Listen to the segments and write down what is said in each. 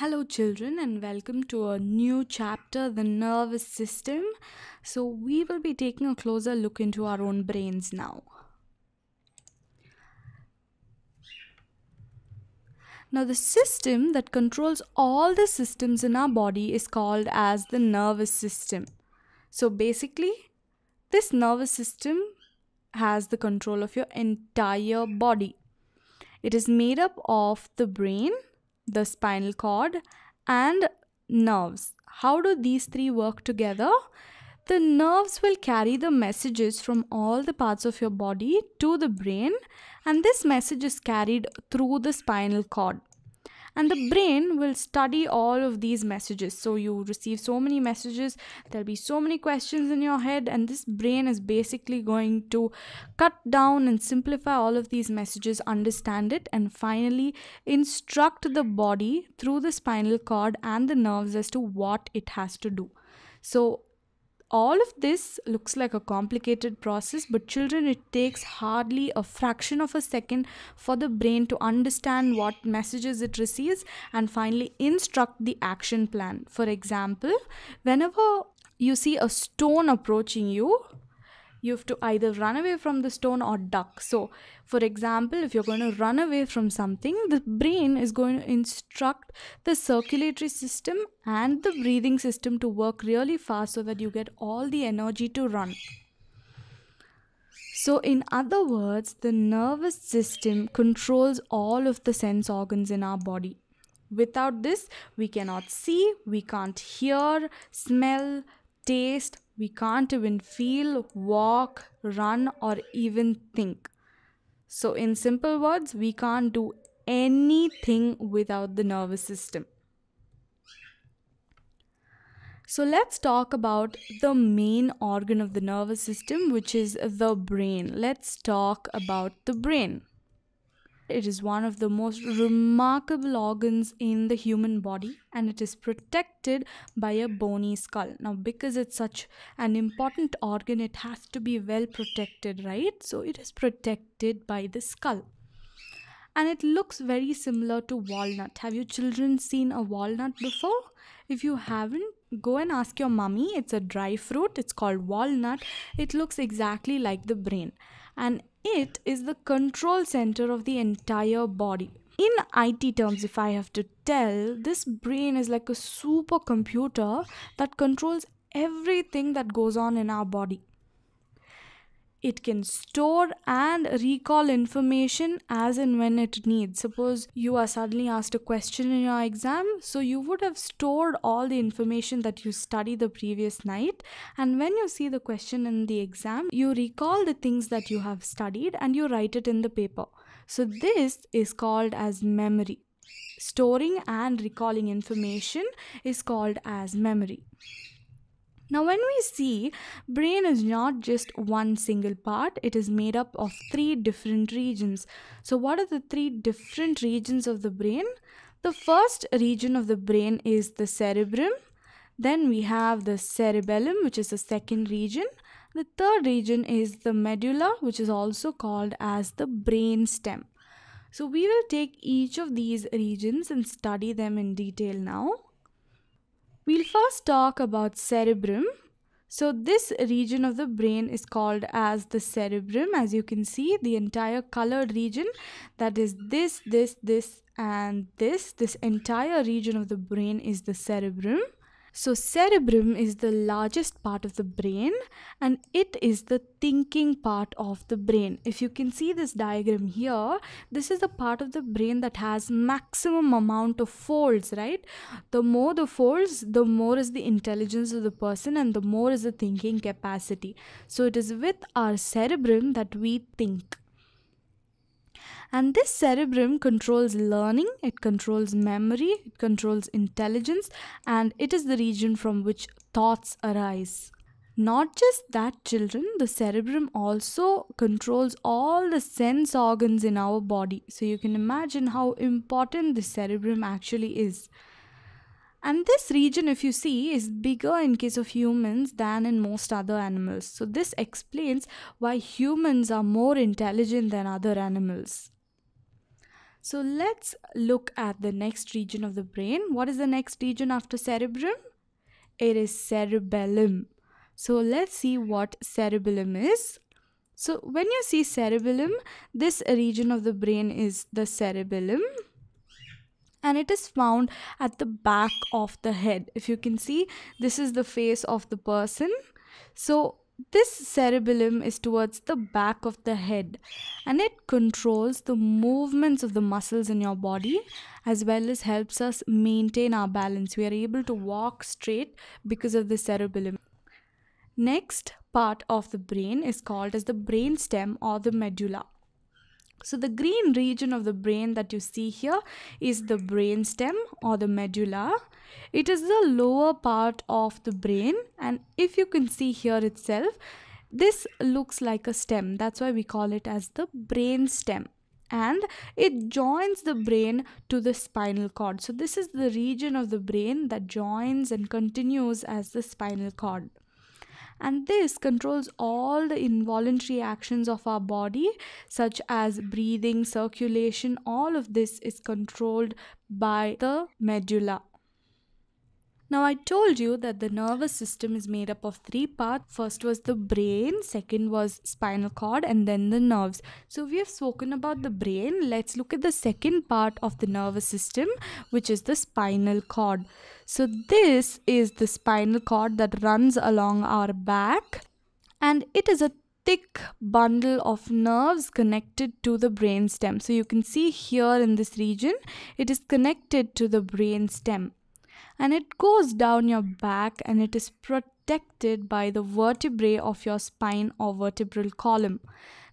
Hello children, and welcome to a new chapter, the nervous system. So we will be taking a closer look into our own brains now. Now the system that controls all the systems in our body is called as the nervous system. So basically, this nervous system has the control of your entire body. It is made up of the brain, the spinal cord, and nerves. How do these three work together? The nerves will carry the messages from all the parts of your body to the brain, and this message is carried through the spinal cord. And the brain will study all of these messages. So you receive so many messages, there'll be so many questions in your head, and this brain is basically going to cut down and simplify all of these messages, understand it, and finally instruct the body through the spinal cord and the nerves as to what it has to do. So all of this looks like a complicated process, but children, it takes hardly a fraction of a second for the brain to understand what messages it receives and finally instruct the action plan. For example, whenever you see a stone approaching you, you have to either run away from the stone or duck. So, for example, if you're going to run away from something, the brain is going to instruct the circulatory system and the breathing system to work really fast so that you get all the energy to run. So, in other words, the nervous system controls all of the sense organs in our body. Without this, we cannot see, we can't hear, smell, taste, we can't even feel, walk, run, or even think. So in simple words, we can't do anything without the nervous system. So let's talk about the main organ of the nervous system, which is the brain. Let's talk about the brain. It is one of the most remarkable organs in the human body, and it is protected by a bony skull. Now, because it's such an important organ, it has to be well protected, right? So it is protected by the skull. And it looks very similar to walnut. Have you children seen a walnut before? If you haven't, go and ask your mummy. It's a dry fruit. It's called walnut. It looks exactly like the brain. And it is the control center of the entire body. In IT terms, if I have to tell, this brain is like a supercomputer that controls everything that goes on in our body. It can store and recall information as and when it needs. Suppose you are suddenly asked a question in your exam, so you would have stored all the information that you studied the previous night, and when you see the question in the exam, you recall the things that you have studied and you write it in the paper. So this is called as memory. Storing and recalling information is called as memory. Now when we see, brain is not just one single part, it is made up of three different regions. So what are the three different regions of the brain? The first region of the brain is the cerebrum. Then we have the cerebellum, which is the second region. The third region is the medulla, which is also called as the brain stem. So we will take each of these regions and study them in detail now. We'll first talk about cerebrum. So this region of the brain is called as the cerebrum. As you can see, the entire colored region, that is this, and this entire region of the brain is the cerebrum. So cerebrum is the largest part of the brain, and it is the thinking part of the brain. If you can see this diagram here, this is the part of the brain that has maximum amount of folds, right? The more the folds, the more is the intelligence of the person and the more is the thinking capacity. So it is with our cerebrum that we think. And this cerebrum controls learning, it controls memory, it controls intelligence, and it is the region from which thoughts arise. Not just that, children, the cerebrum also controls all the sense organs in our body. So you can imagine how important the cerebrum actually is. And this region, if you see, is bigger in case of humans than in most other animals. So this explains why humans are more intelligent than other animals. So let's look at the next region of the brain. What is the next region after cerebrum? It is cerebellum. So let's see what cerebellum is. So when you see cerebellum, this region of the brain is the cerebellum. And it is found at the back of the head. If you can see, this is the face of the person. So this cerebellum is towards the back of the head, and it controls the movements of the muscles in your body as well as helps us maintain our balance. We are able to walk straight because of the cerebellum. Next part of the brain is called as the brainstem or the medulla. So the green region of the brain that you see here is the brainstem or the medulla. It is the lower part of the brain, and if you can see here itself, this looks like a stem. That's why we call it as the brainstem, and it joins the brain to the spinal cord. So this is the region of the brain that joins and continues as the spinal cord. And this controls all the involuntary actions of our body, such as breathing, circulation. All of this is controlled by the medulla. Now, I told you that the nervous system is made up of three parts. First was the brain, second was spinal cord, and then the nerves. So we have spoken about the brain. Let's look at the second part of the nervous system, which is the spinal cord. So this is the spinal cord that runs along our back, and it is a thick bundle of nerves connected to the brainstem. So you can see here in this region, it is connected to the brainstem. And it goes down your back, and it is protected by the vertebrae of your spine or vertebral column.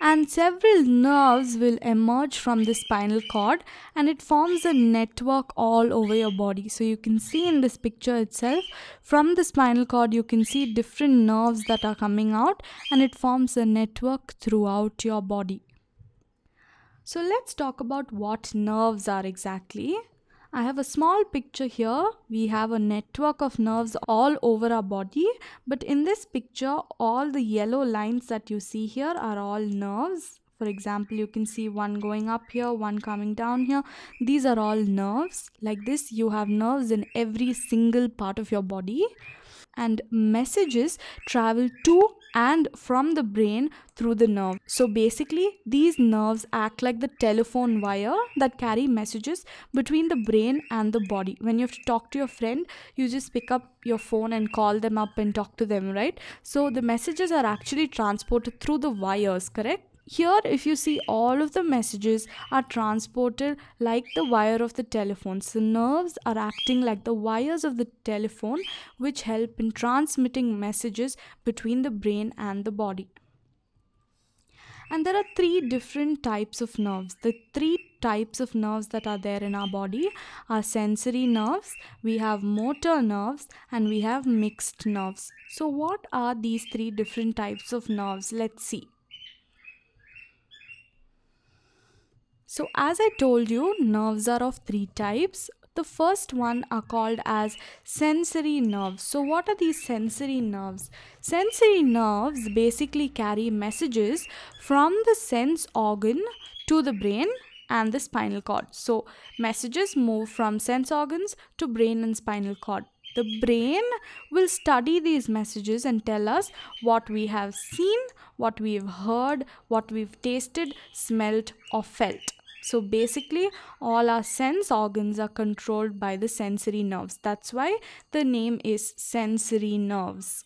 And several nerves will emerge from the spinal cord, and it forms a network all over your body. So you can see in this picture itself, from the spinal cord you can see different nerves that are coming out, and it forms a network throughout your body. So let's talk about what nerves are exactly. I have a small picture here. We have a network of nerves all over our body, but in this picture, all the yellow lines that you see here are all nerves. For example, you can see one going up here, one coming down here. These are all nerves. Like this, you have nerves in every single part of your body. And messages travel to and from the brain through the nerve. So basically, these nerves act like the telephone wire that carry messages between the brain and the body. When you have to talk to your friend, you just pick up your phone and call them up and talk to them, right? So the messages are actually transported through the wires, correct? Here, if you see, all of the messages are transported like the wire of the telephone. So nerves are acting like the wires of the telephone, which help in transmitting messages between the brain and the body. And there are three different types of nerves. The three types of nerves that are there in our body are sensory nerves, we have motor nerves, and we have mixed nerves. So what are these three different types of nerves? Let's see. So as I told you, nerves are of three types. The first one are called as sensory nerves. So what are these sensory nerves? Sensory nerves basically carry messages from the sense organ to the brain and the spinal cord. So messages move from sense organs to brain and spinal cord. The brain will study these messages and tell us what we have seen, what we've heard, what we've tasted, smelt, or felt. So basically, all our sense organs are controlled by the sensory nerves. That's why the name is sensory nerves.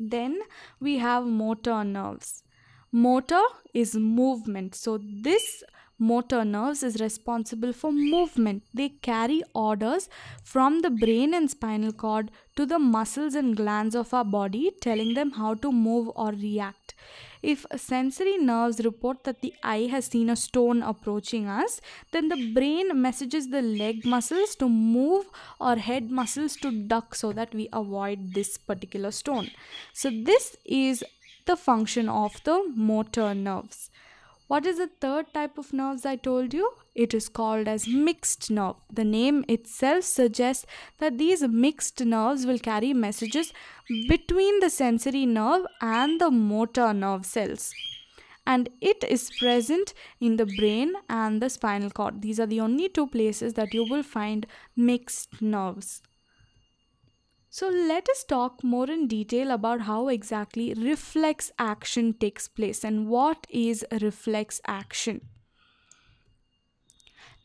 Then we have motor nerves. Motor is movement. So this motor nerves is responsible for movement. They carry orders from the brain and spinal cord to the muscles and glands of our body, telling them how to move or react. If sensory nerves report that the eye has seen a stone approaching us, then the brain messages the leg muscles to move or head muscles to duck so that we avoid this particular stone. So this is the function of the motor nerves. What is the third type of nerves I told you? It is called as mixed nerve. The name itself suggests that these mixed nerves will carry messages between the sensory nerve and the motor nerve cells. and it is present in the brain and the spinal cord. These are the only two places that you will find mixed nerves. So let us talk more in detail about how exactly reflex action takes place and what is reflex action.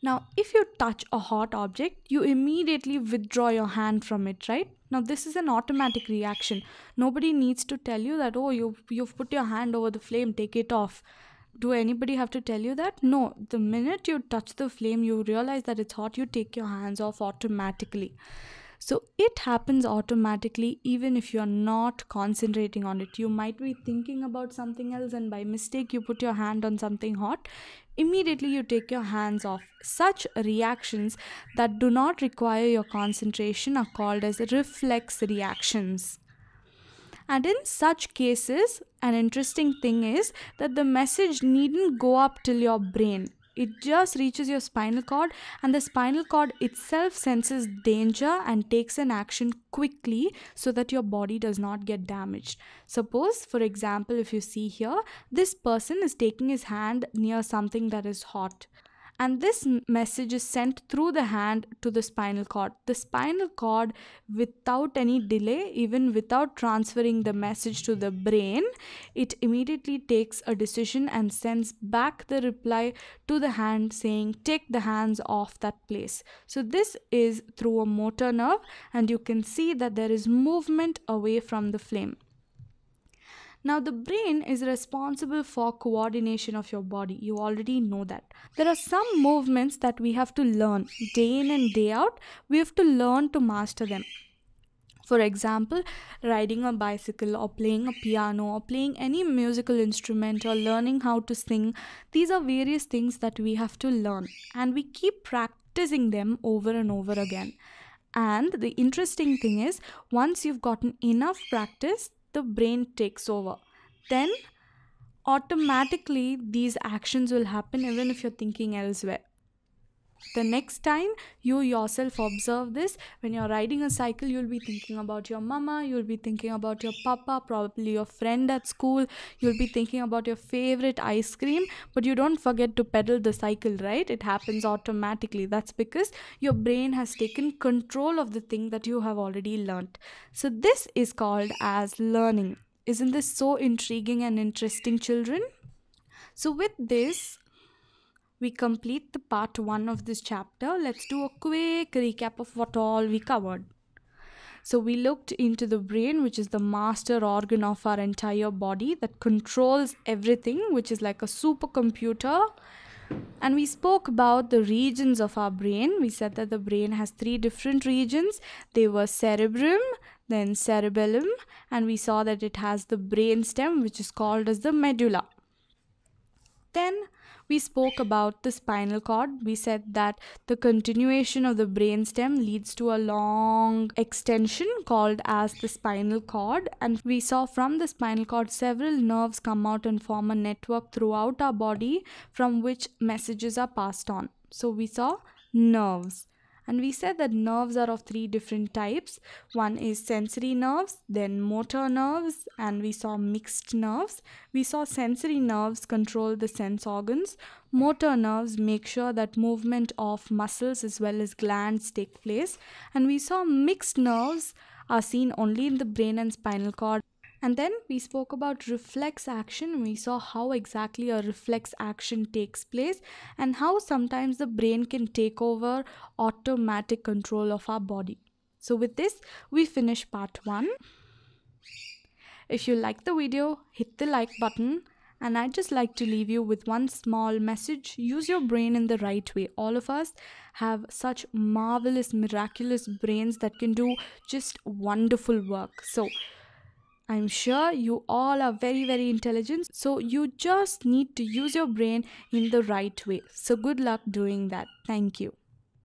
Now, if you touch a hot object, you immediately withdraw your hand from it, right? Now, this is an automatic reaction. Nobody needs to tell you that, oh, you've put your hand over the flame, take it off. Do anybody have to tell you that? No. The minute you touch the flame, you realize that it's hot, you take your hands off automatically. So it happens automatically even if you're not concentrating on it. You might be thinking about something else and by mistake you put your hand on something hot. Immediately you take your hands off. Such reactions that do not require your concentration are called as reflex reactions. And in such cases, an interesting thing is that the message needn't go up till your brain. It just reaches your spinal cord and the spinal cord itself senses danger and takes an action quickly so that your body does not get damaged. Suppose, for example, if you see here, this person is taking his hand near something that is hot. And this message is sent through the hand to the spinal cord. The spinal cord, without any delay, even without transferring the message to the brain, it immediately takes a decision and sends back the reply to the hand saying, take the hands off that place. So this is through a motor nerve, and you can see that there is movement away from the flame. Now, the brain is responsible for coordination of your body. You already know that. There are some movements that we have to learn day in and day out. We have to learn to master them. For example, riding a bicycle or playing a piano or playing any musical instrument or learning how to sing. These are various things that we have to learn, and we keep practicing them over and over again. And the interesting thing is, once you've gotten enough practice, the brain takes over. Then automatically these actions will happen even if you're thinking elsewhere. The next time you yourself observe this, when you're riding a cycle, you'll be thinking about your mama, you'll be thinking about your papa, probably your friend at school, you'll be thinking about your favorite ice cream, but you don't forget to pedal the cycle, right? It happens automatically. That's because your brain has taken control of the thing that you have already learnt. So this is called as learning. Isn't this so intriguing and interesting, children? So with this, we complete the part 1 of this chapter. Let's do a quick recap of what all we covered. So we looked into the brain, which is the master organ of our entire body that controls everything, which is like a supercomputer. And we spoke about the regions of our brain. We said that the brain has 3 different regions. They were cerebrum, then cerebellum, and we saw that it has the brainstem, which is called as the medulla. Then we spoke about the spinal cord. We said that the continuation of the brainstem leads to a long extension called as the spinal cord. And we saw from the spinal cord several nerves come out and form a network throughout our body from which messages are passed on. So we saw nerves. And we said that nerves are of 3 different types. One is sensory nerves, then motor nerves, and we saw mixed nerves. We saw sensory nerves control the sense organs. Motor nerves make sure that movement of muscles as well as glands take place. And we saw mixed nerves are seen only in the brain and spinal cord. And then we spoke about reflex action. We saw how exactly a reflex action takes place and how sometimes the brain can take over automatic control of our body. So with this, we finish part 1. If you like the video, hit the like button. And I'd just like to leave you with one small message. Use your brain in the right way. All of us have such marvelous, miraculous brains that can do just wonderful work. So I'm sure you all are very, very intelligent. So you just need to use your brain in the right way. So good luck doing that. Thank you.